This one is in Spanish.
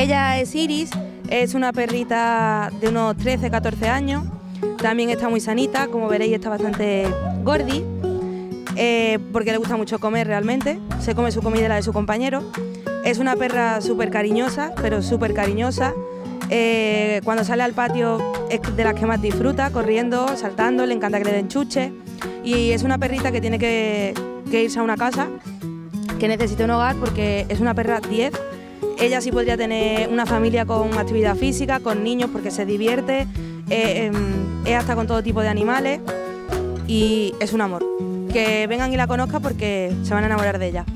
Ella es Iris, es una perrita de unos 13-14 años, también está muy sanita, como veréis está bastante gordi, porque le gusta mucho comer realmente, se come su comida y la de su compañero. Es una perra súper cariñosa, pero súper cariñosa. Cuando sale al patio es de las que más disfruta, corriendo, saltando, le encanta que le den chuches. Y es una perrita que tiene que irse a una casa, que necesita un hogar, porque es una perra 10. Ella sí podría tener una familia con actividad física, con niños, porque se divierte, es hasta con todo tipo de animales y es un amor. Que vengan y la conozcan porque se van a enamorar de ella.